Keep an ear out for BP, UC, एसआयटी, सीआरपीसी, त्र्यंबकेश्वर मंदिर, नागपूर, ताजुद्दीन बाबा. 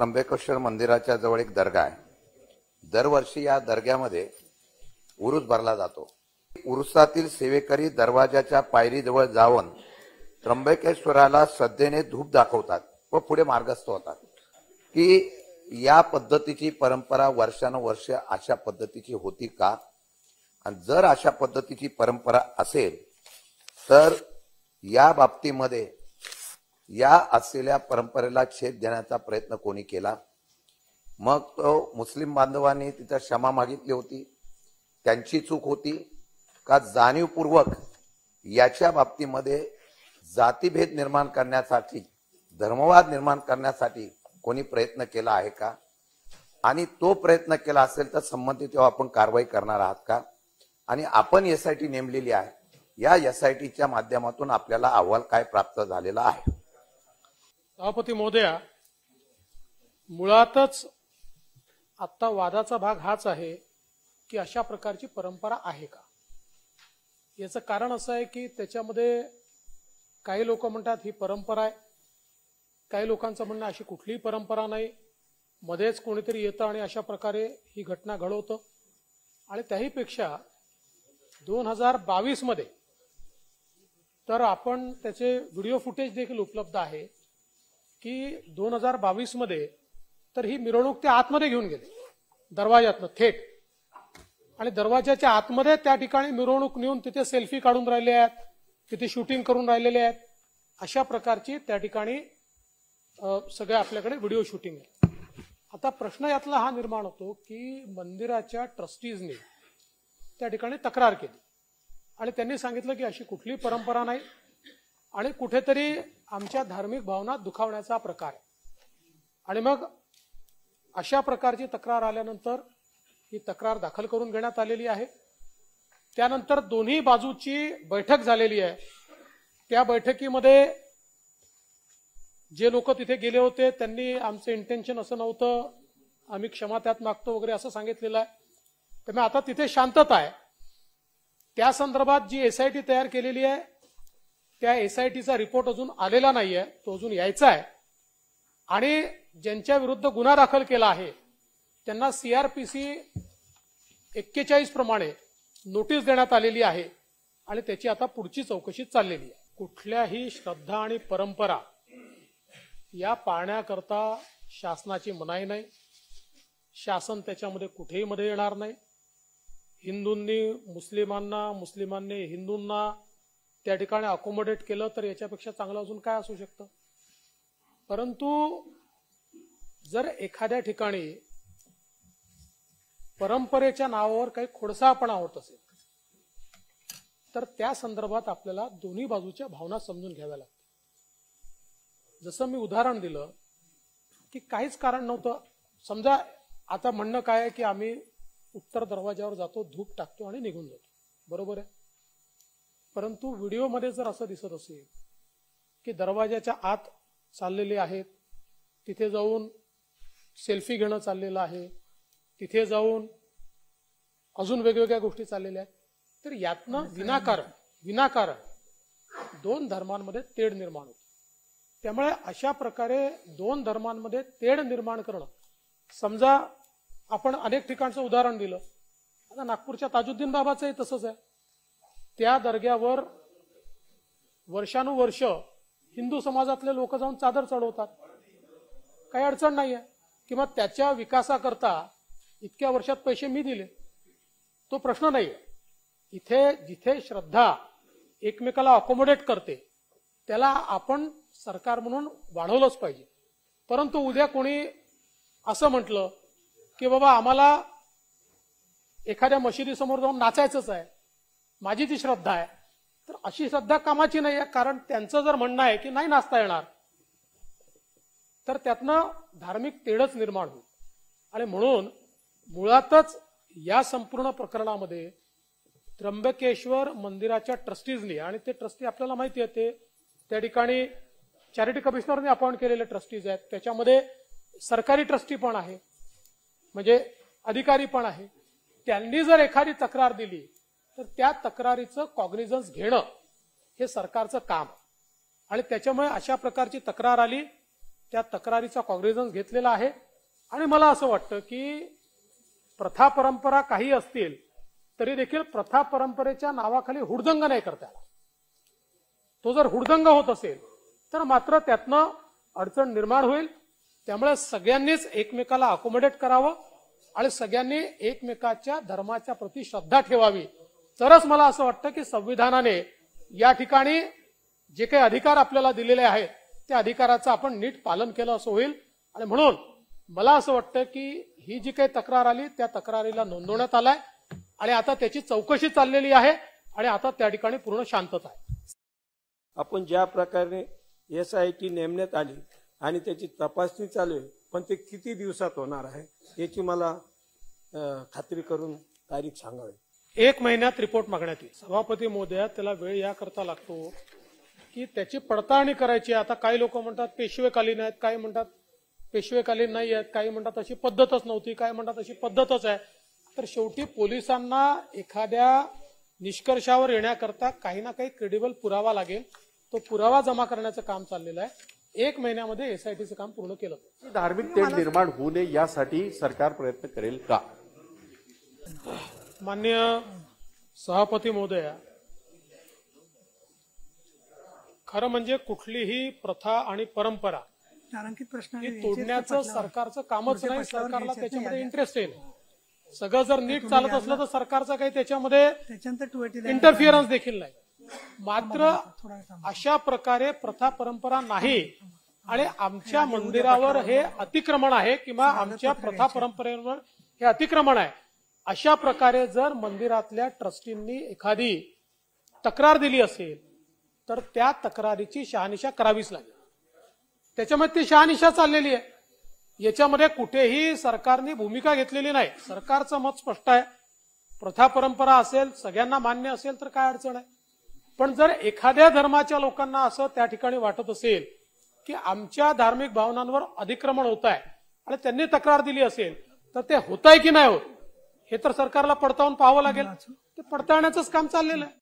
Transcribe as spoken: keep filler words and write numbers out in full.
त्र्यंबकेश्वर मंदिराच्या जवळ एक दर्गा आहे। दरवर्षी या दर्ग्यामध्ये उरूस भरला जातो। उरुसातील सेवेकरी दरवाजाच्या पायरीजवळ जाऊन त्र्यंबकेश्वराला श्रद्धेने धूप दाखवतात व पुढे मार्गस्थ होतात। की या पद्धतीची परंपरा वर्षानुवर्षे अशा पद्धतीची होती का, आणि जर अशा पद्धतीची परंपरा असेल तर या बाबतीमध्ये या असलेल्या परंपरेला छेद देण्याचा प्रयत्न कोणी केला? मग तो मुस्लिम बांधवांनी तिचा क्षमा मागितली होती, त्यांची चूक होती का? जाणीवपूर्वक याच्या बाबतीमध्ये जातीभेद निर्माण करण्यासाठी, धर्मवाद निर्माण करण्यासाठी कोणी प्रयत्न केला आहे का? आणि तो प्रयत्न केला असेल तर संबंधित तेव्हा आपण कारवाई करणार आहात का? आणि आपण एसआयटी नेमलेली आहे, या एसआयटीच्या माध्यमातून आपल्याला अहवाल काय प्राप्त झालेला आहे? सभापती महोदया, मुळातच आत्ता वादाचा भाग हाच आहे की अशा प्रकारची परंपरा आहे का? याचं कारण असं आहे की त्याच्यामध्ये काही लोक म्हणतात ही परंपरा आहे, काही लोकांचं म्हणणं अशी कुठलीही परंपरा नाही, मध्येच कोणीतरी येतं आणि अशा प्रकारे ही घटना घडवतं। आणि त्याहीपेक्षा दोन हजार बावीस मध्ये तर आपण त्याचे व्हिडिओ फुटेज देखील उपलब्ध आहे की दोन हजार बावीस मध्ये तर ही मिरवणूक ते आतमध्ये घेऊन गेले दरवाज्यातनं थेट, आणि दरवाजाच्या आतमध्ये त्या ठिकाणी मिरवणूक नेऊन तिथे सेल्फी काढून राहिले आहेत, तिथे शूटिंग करून राहिलेले आहेत। अशा प्रकारची त्या ठिकाणी सगळे आपल्याकडे व्हिडिओ शूटिंग आहे। आता प्रश्न यातला हा निर्माण होतो की मंदिराच्या ट्रस्टीजने त्या ठिकाणी तक्रार केली आणि त्यांनी सांगितलं की अशी कुठली परंपरा नाही आणि कुठेतरी आमच्या धार्मिक भावना दुखावण्याचा प्रकार आहे। आणि मग अशा प्रकारची तक्रार आल्यानंतर ही तक्रार दाखल करून घेण्यात आलेली आहे। त्यानंतर दोन्ही बाजूची बैठक झालेली आहे। त्या बैठकीमध्ये जे लोक तिथे गेले होते त्यांनी आमचं इंटेन्शन असं नव्हतं, आम्ही क्षमा त्यात मागतो वगैरे असं सांगितलेलं आहे। त्यामुळे आता तिथे शांतता आहे। त्या संदर्भात जी एसआयटी तयार केलेली आहे त्या एसआयटीचा रिपोर्ट अजून आलेला नाही आहे, तो अजून यायचा आहे। आणि ज्यांच्या विरुद्ध गुन्हा दाखल केला आहे त्यांना सीआरपीसी एक्केचाळीस प्रमाणे नोटीस देण्यात आलेली आहे आणि त्याची आता पुढची चौकशी चाललेली आहे। कुठल्याही श्रद्धा आणि परंपरा या पाळण्याकरता शासनाची मनाई नाही, शासन त्याच्यामध्ये कुठेही मध्ये येणार नाही। हिंदूंनी मुस्लिमांना, मुस्लिमांनी हिंदूंना त्या ठिकाणी अकोमोडेट केलं तर याच्यापेक्षा चांगलं अजून काय असू शकतं? परंतु जर एखाद्या ठिकाणी परंपरेच्या नावावर काही खोडसाळपणा होत असेल तर त्या संदर्भात आपल्याला दोन्ही बाजूच्या भावना समजून घ्याव्या लागतात। जसं मी उदाहरण दिलं की काहीच कारण नव्हतं, समजा आता म्हणणं काय आहे की आम्ही उत्तर दरवाज्यावर जातो, धूप टाकतो आणि निघून जातो, बरोबर आहे। परंतु व्हिडिओमध्ये जर असं दिसत असेल की दरवाजाच्या आत चाललेले आहेत, तिथे जाऊन सेल्फी घेणं चाललेलं आहे, तिथे जाऊन अजून वेगवेगळ्या गोष्टी चाललेल्या आहेत, तर यातनं विनाकारण विनाकारण दोन धर्मांमध्ये तेढ निर्माण होते। त्यामुळे अशा प्रकारे दोन धर्मांमध्ये तेढ निर्माण करणं, समजा आपण अनेक ठिकाणचं उदाहरण दिलं, आता नागपूरच्या ताजुद्दीन बाबाचंही तसंच आहे। त्या दर्ग्यावर वर्षानुवर्ष हिंदू समाजातले लोक जाऊन चादर चढवतात, काही अडचण नाही आहे। किंवा त्याच्या विकासाकरता इतक्या वर्षात पैसे मी दिले, तो प्रश्न नाही आहे। इथे जिथे श्रद्धा एकमेकाला अकोमोडेट करते त्याला आपण सरकार म्हणून वाढवलंच पाहिजे। परंतु उद्या कोणी असं म्हटलं की बाबा आम्हाला एखाद्या मशिदीसमोर जाऊन नाचायचंच आहे, माझी जी श्रद्धा आहे, तर अशी श्रद्धा कामाची नाही आहे। कारण त्यांचं जर म्हणणं आहे की नाही नाचता येणार तर त्यातनं धार्मिक तेढच निर्माण होईल। आणि म्हणून मुळातच या संपूर्ण प्रकरणामध्ये त्र्यंबकेश्वर मंदिराच्या ट्रस्टीजनी, आणि ते ट्रस्टी आपल्याला माहिती आहे ते त्या ठिकाणी चॅरिटी कमिशनरने अपॉइंट केलेले ट्रस्टीज आहेत, त्याच्यामध्ये सरकारी ट्रस्टी पण आहे म्हणजे अधिकारी पण आहे, त्यांनी जर एखादी तक्रार दिली तर त्या तक्रारीचं कॉग्निझन्स घेणं हे सरकारचं काम आहे। आणि त्याच्यामुळे अशा प्रकारची तक्रार आली त्या तक्रारीचा कॉग्निझन्स घेतलेला आहे आणि मला असं वाटतं की प्रथा परंपरा काही असतील तरी देखील प्रथा परंपरेच्या नावाखाली हुडदंग नाही करता आला. तो जर हुडदंग होत असेल तर मात्र त्यातनं अडचण निर्माण होईल. त्यामुळे सगळ्यांनीच एकमेकाला अकोमोडेट करावं आणि सगळ्यांनी एकमेकाच्या धर्माच्या प्रति श्रद्धा ठेवावी, तरच मला असं वाटतं की संविधानाने या ठिकाणी जे काही अधिकार आपल्याला दिलेले आहेत त्या अधिकाराचं आपण नीट पालन केलं असं होईल. आणि म्हणून मला असं वाटतं की ही जी काही तक्रार आली त्या तक्रारीला नोंदवण्यात आलाय आणि आता त्याची चौकशी चाललेली आहे आणि आता त्या ठिकाणी पूर्ण शांतता आहे. आपण ज्या प्रकारे एसआयटी नेमण्यात आली आणि त्याची तपासणी चालू आहे, पण ते किती दिवसात होणार आहे याची मला खात्री करून तारीख सांगावी. एक महिन्यात रिपोर्ट मागण्यात येईल. सभापती महोदया, त्याला वेळ याकरता लागतो की त्याची पडताळणी करायची. आता काही लोक म्हणतात पेशवेकालीन आहेत, काही म्हणतात पेशवेकालीन नाही आहेत, काही म्हणतात अशी पद्धतच नव्हती, काही म्हणतात अशी पद्धतच आहे. तर शेवटी पोलिसांना एखाद्या निष्कर्षावर येण्याकरता काही ना काही क्रेडिबल पुरावा लागेल. तो पुरावा जमा करण्याचं काम चाललेलं आहे. एक महिन्यामध्ये एसआयटीचं काम पूर्ण केलं. धार्मिक तेढ निर्माण होऊ नये यासाठी सरकार प्रयत्न करेल का? माननीय सभापती महोदया, खरं म्हणजे कुठलीही प्रथा आणि परंपरा तोडण्याचं सरकारचं कामच नाही. सरकारला त्याच्यामध्ये इंटरेस्ट येईल. सगळं जर नीट चालत असलं तर सरकारचा काही त्याच्यामध्ये इंटरफिअरन्स देखील नाही. मात्र अशा प्रकारे प्रथा परंपरा नाही आणि आमच्या मंदिरावर हे अतिक्रमण आहे किंवा आमच्या प्रथा परंपरेवर हे अतिक्रमण आहे, अशा प्रकारे जर मंदिरातल्या ट्रस्टींनी एखादी तक्रार दिली असेल तर त्या तक्रारीची शहानिशा करावीच लागेल. त्याच्यामध्ये ती शहानिशा चाललेली आहे. याच्यामध्ये कुठेही सरकारने भूमिका घेतलेली नाही. सरकारचं मत स्पष्ट आहे. प्रथा परंपरा असेल सगळ्यांना मान्य असेल तर काय अडचण आहे. पण जर एखाद्या धर्माच्या लोकांना असं त्या ठिकाणी वाटत असेल की आमच्या धार्मिक भावनांवर अतिक्रमण होत आहे आणि त्यांनी तक्रार दिली असेल तर ते होत आहे की नाही होत हे तर सरकारला पडताळून पाहावं लागेल. ते पडताळण्याचंच काम चाललेलं आहे.